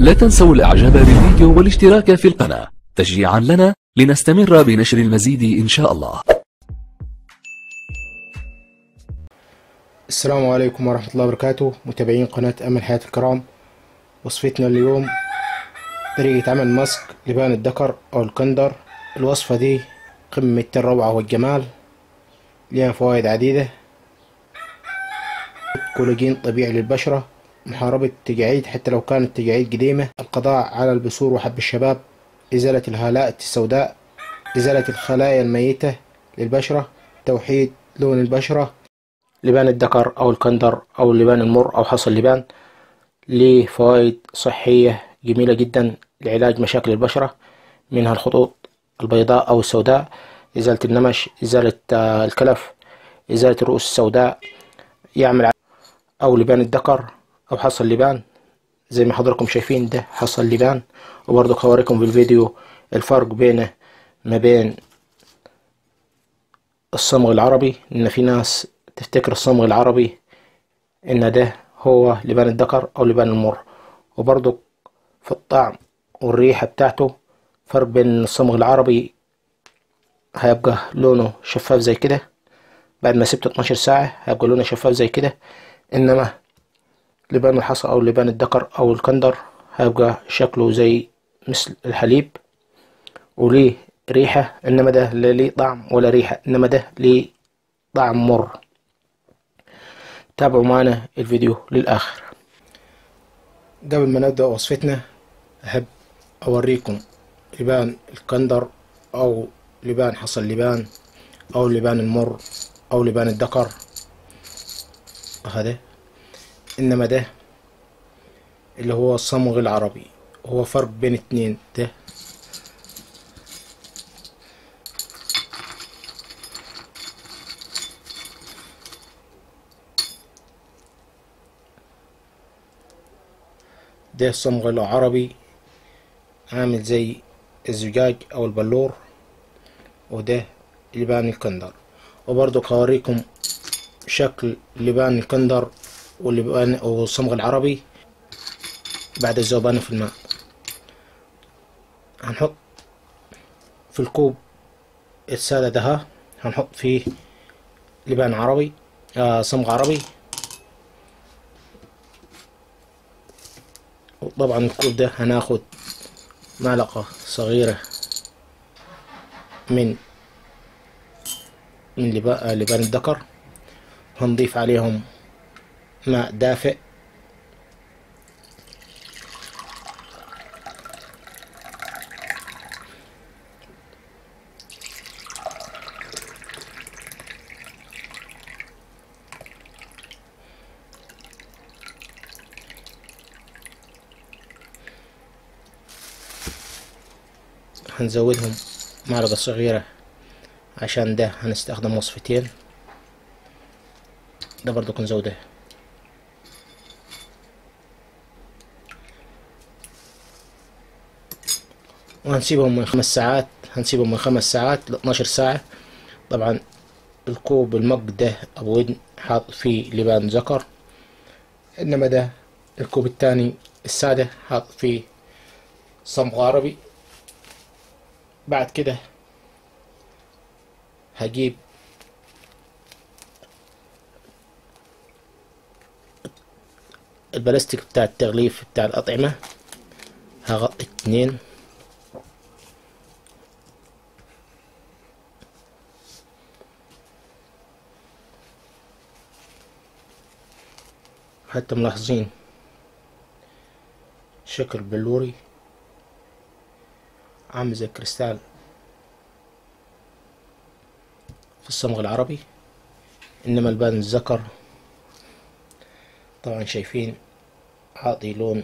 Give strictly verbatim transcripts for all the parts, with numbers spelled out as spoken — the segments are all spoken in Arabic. لا تنسوا الاعجاب بالفيديو والاشتراك في القناة تشجيعا لنا لنستمر بنشر المزيد ان شاء الله. السلام عليكم ورحمة الله وبركاته متابعين قناة أمل حياتي الكرام. وصفتنا اليوم طريقة عمل ماسك لبان الدكر او الكندر. الوصفة دي قمة الروعة والجمال، لها فوائد عديدة، كولاجين طبيعي للبشرة، محاربة التجاعيد حتى لو كانت التجاعيد قديمة، القضاء على البثور وحب الشباب، إزالة الهالات السوداء، إزالة الخلايا الميتة للبشرة، توحيد لون البشرة. لبان الدكر أو الكندر أو اللبان المر أو حصى اللبان ليه فوائد صحية جميلة جدا لعلاج مشاكل البشرة، منها الخطوط البيضاء أو السوداء، إزالة النمش، إزالة الكلف، إزالة الرؤوس السوداء. يعمل أو لبان الدكر أو حصى اللبان زي ما حضركم شايفين، ده حصى اللبان، وبرضك هوريكم في الفيديو الفرق بينه ما بين الصمغ العربي، إن في ناس تفتكر الصمغ العربي إن ده هو لبان الدكر أو لبان المر، وبرضك في الطعم والريحة بتاعته فرق بين الصمغ العربي هيبقى لونه شفاف زي كده بعد ما سبته اتناشر ساعة، هيبقى لونه شفاف زي كده، إنما لبان الحصى أو لبان الدكر أو الكندر هيبقى شكله زي مثل الحليب وليه ريحة، إنما ده لا ليه طعم ولا ريحة، إنما ده ليه طعم مر. تابعوا معنا الفيديو للآخر. قبل ما نبدأ وصفتنا أحب أوريكم لبان الكندر أو لبان حصى اللبان أو لبان المر أو لبان الدكر هذا، انما ده اللي هو الصمغ العربي، هو فرق بين اتنين. ده ده الصمغ العربي عامل زي الزجاج او البلور، وده لبان الكندر. وبرضو هوريكم شكل لبان الكندر واللبان والصمغ العربي بعد الذوبانه في الماء. هنحط في الكوب السادة ده هنحط فيه لبان عربي آه صمغ عربي، وطبعا الكوب ده هناخد معلقة صغيرة من من لبان الدكر، هنضيف عليهم ماء دافئ هنزودهم معلقة صغيرة، عشان ده هنستخدم وصفتين، ده برضو نزوده. وهنسيبهم من خمس ساعات هنسيبهم من خمس ساعات ل اتناشر ساعة. طبعا الكوب المج ده أبو ودن حاط فيه لبان ذكر، إنما ده الكوب التاني السادة حاط فيه صمغ عربي. بعد كده هجيب البلاستيك بتاع التغليف بتاع الأطعمة، هغطي اتنين حتى ملاحظين شكل بلوري عامل زي الكريستال في الصمغ العربي، انما لبان الذكر طبعا شايفين عاطي لون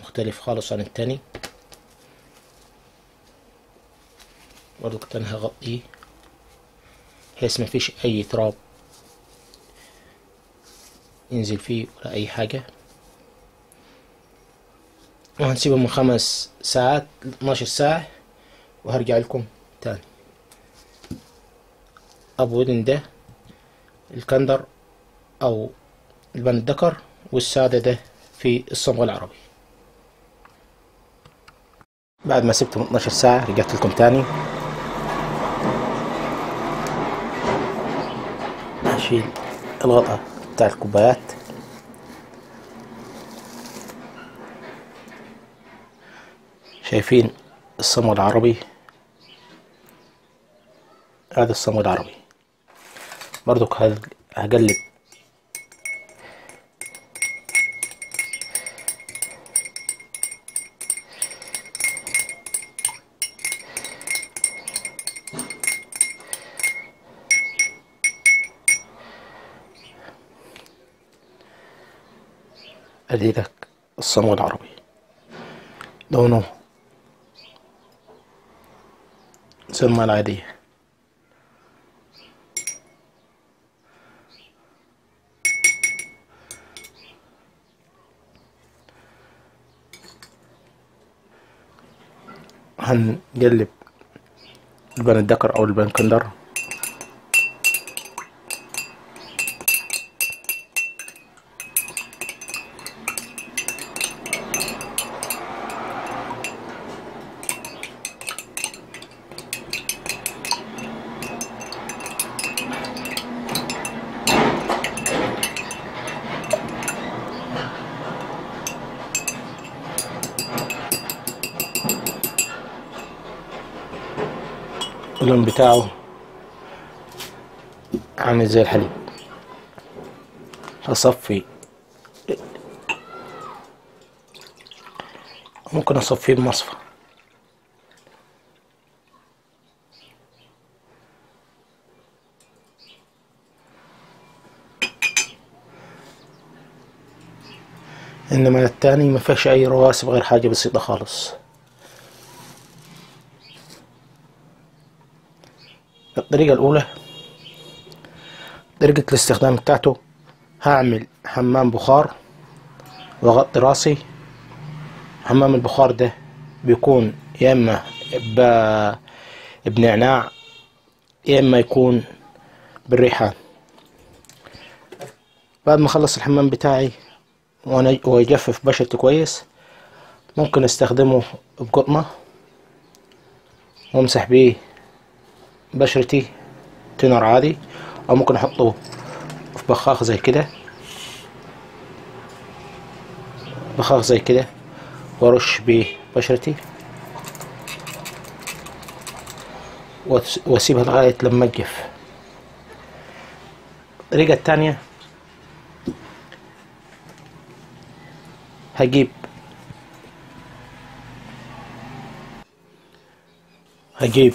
مختلف خالص عن التاني. برضو كنت انا هغطيه بحيث مفيش اي تراب ينزل فيه ولا اي حاجة، وهنسيبه من خمس ساعات اتناشر ساعة وهرجع لكم تاني. ابو ودن ده الكندر او لبان الدكر، والسادة ده في الصمغ العربي. بعد ما سبته اتناشر ساعة رجعت لكم تاني، هشيل الغطاء بتاع الكوبايات شايفين الصمغ العربي، هذا الصمغ العربي برضك هقلب اديلك الصمغ العربي لونه زي الماء العادية. هنقلب لبان الدكر او لبان الكندر اللون بتاعه عامل زي الحليب. هصفي، ممكن اصفيه بمصفى. انما التاني ما فيهش اي رواسب غير حاجه بسيطه خالص. الطريقة الأولى طريقة الاستخدام بتاعته، هعمل حمام بخار وأغطي راسي. حمام البخار ده بيكون يا إما بنعناع يا إما يكون بالريحان. بعد ما أخلص الحمام بتاعي ويجفف بشرته كويس، ممكن أستخدمه بقطنة وأمسح بيه بشرتي تنر عادي، او ممكن احطه في بخاخ زي كده، بخاخ زي كده وارش بيه بشرتي واسيبها لغاية لما تجف. الطريقة التانية هجيب هجيب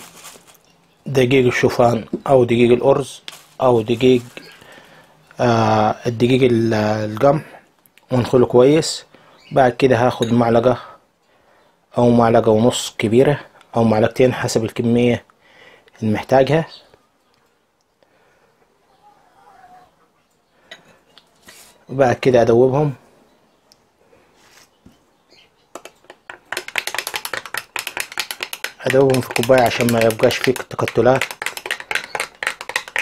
دقيق الشوفان او دقيق الارز او دقيق آه الدقيق القمح وندخله كويس. بعد كده هاخد معلقة او معلقة ونص كبيرة او معلقتين حسب الكمية اللي محتاجها، وبعد كده ادوبهم ادوبهم في الكوباية عشان ما يبقاش فيك تكتلات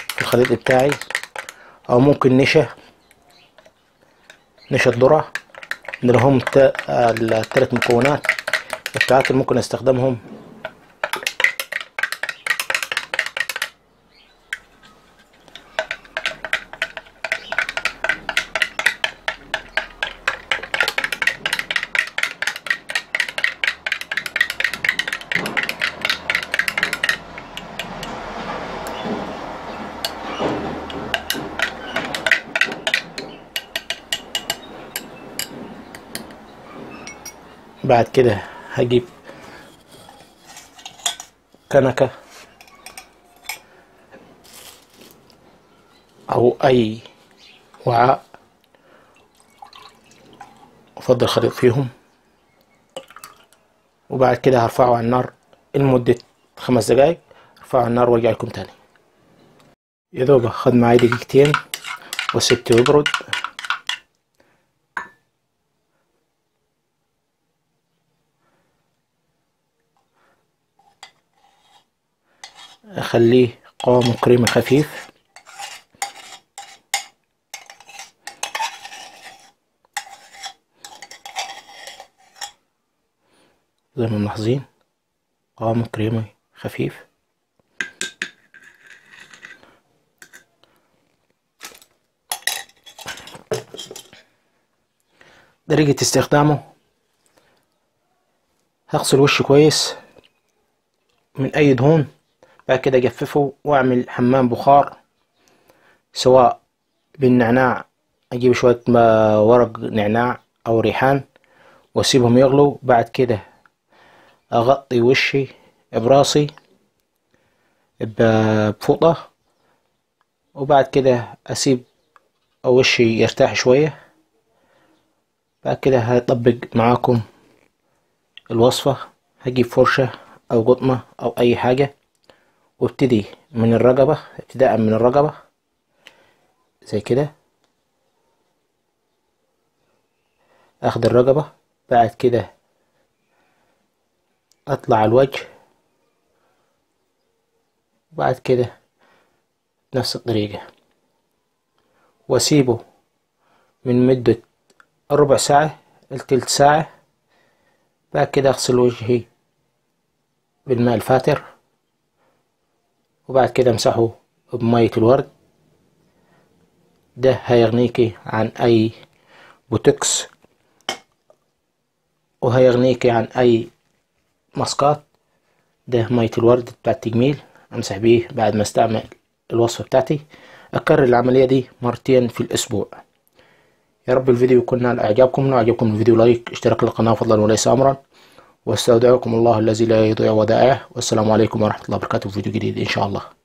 في الخليط بتاعي، او ممكن نشا نشا ذرة اللي هم التلات مكونات بتاعتي ممكن استخدمهم بعد كده هجيب كنكة او اي وعاء وافضل خليط فيهم، وبعد كده هرفعه على النار لمدة خمس دقايق. هرفعه على النار وارجع لكم تاني. يا دوب خد معايا دقيقتين وسبته يبرد. اخليه قوام كريمي خفيف. زي ما ملاحظين قوام كريمي خفيف. طريقة استخدامه: هغسل وشي كويس من اي دهون، بعد كده اجففه واعمل حمام بخار، سواء بالنعناع اجيب شوية ورق نعناع او ريحان واسيبهم يغلوا، بعد كده اغطي وشي براسي بفوطة، وبعد كده اسيب وشي يرتاح شوية. بعد كده هطبق معاكم الوصفة. هجيب فرشة او قطمة او اي حاجة، وابتدي من الرقبة، ابتداء من الرقبة زي كده، اخد الرقبة، بعد كده اطلع الوجه، بعد كده نفس الطريقة، واسيبه من مدة ربع ساعة لتلت ساعة. بعد كده اغسل وجهي بالماء الفاتر، وبعد كده امسحه بمية الورد. ده هيغنيكي عن اي بوتوكس، وهيغنيكي عن اي ماسكات. ده مية الورد بتاع التجميل، امسح بيه بعد ما استعمل الوصفة بتاعتي. اكرر العملية دي مرتين في الاسبوع. يا رب الفيديو يكون نال اعجابكم. لو عجبكم الفيديو لايك، اشتراك للقناة فضلا وليس امرا، واستودعكم الله الذي لا يضيع ودائعه، والسلام عليكم ورحمة الله وبركاته في فيديو جديد ان شاء الله.